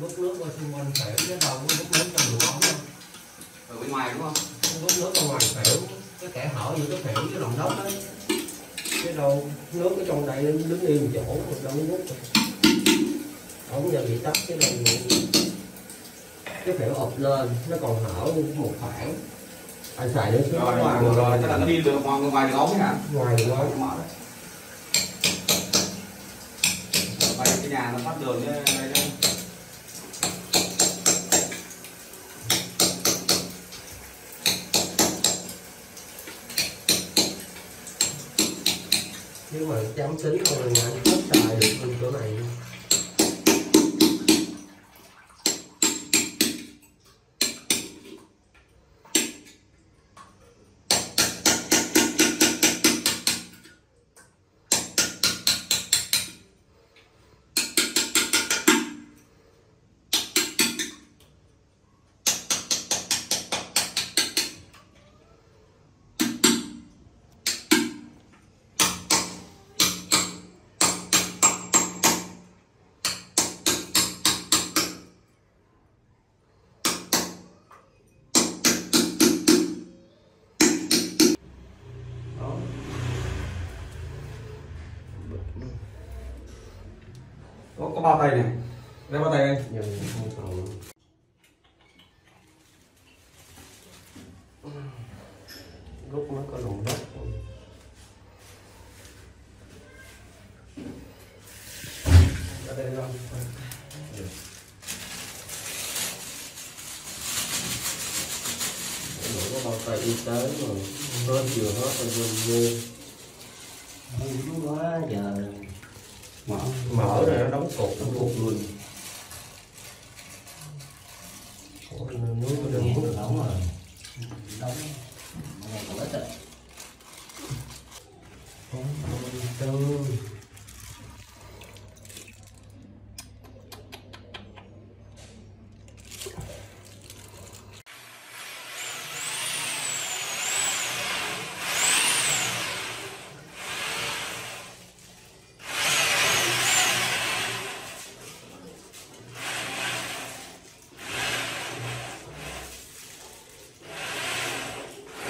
Vớt nước qua xung quanh phễu cái đầu mới vớt nước trong đường ống thôi. Ở bên ngoài đúng không? Không vớt nước ở ngoài phễu, cái kẻ hở giữa cái phễu cái lòng đốc đấy. Cái đầu nước ở trong đây đứng yên một chỗ rồi đâu vớt được. Ống giờ bị tắt cái lòng cái phễu ập lên nó còn hở một khoảng. Anh xài nước rồi, rồi chắc là nó đi được ngoài đường ống hả? Ngoài đường ống mở đấy. Cái nhà nó phát đường đây đây. Nếu mà chám xính rồi mà anh thích xài được bên chỗ này. Có bao tay này, đây bao tay đây. Lúc nó có lồng đất. Ở đây không? Có bao tay y tế rồi, hơn vừa hết rồi vừa. Đúng quá giờ. Mở rồi nó đóng cột luôn. Ủa, nước nó đừng hút lỏng rồi. Đóng. Này còn ít rồi.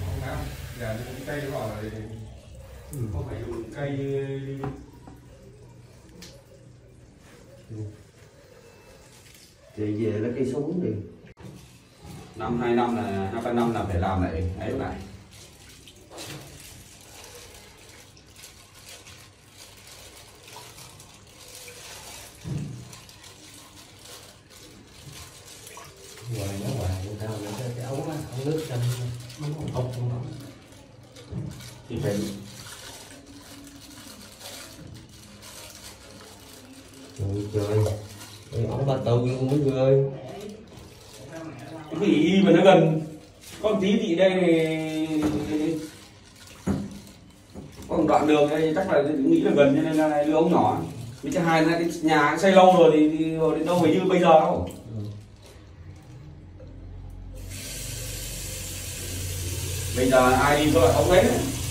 hấp dẫn. Dạ, những cây đó là không phải dùng cây thì về là cây súng đi. Năm 2 năm là 2-3 năm là phải làm lại ấy lại. Ngoài nó ngoài người ta là cái ống á, ống nước xanh, ống hộp không đó. Thì phải trời ơi, ống ba tàu cũng mấy người ơi. Cái gì mà nó gần, con tí thì đây này, có một đoạn đường đây chắc là nghĩ là gần cho nên là đưa ống nhỏ. Với cái hai là cái nhà xây lâu rồi thì đến đâu phải như bây giờ đâu. Bây giờ ai đi có loại ống đấy.